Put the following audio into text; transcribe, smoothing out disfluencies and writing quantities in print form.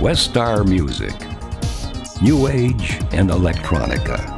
Westar Music, New Age and Electronica.